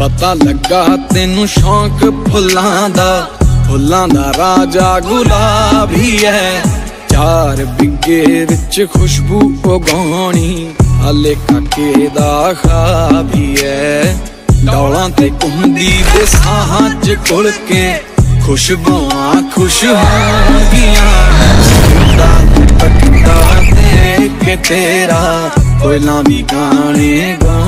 पता लगा तेनू शौक फुलां दा राजा गुलाबी है। 4 बिघे विच खुशबू उगाणी हाले काके दा खाबी है। डौलां ते घुमदी दे साहां च घुल के खुशबुआं खुश हो गियां। तेरा कोई लामी गाने गा।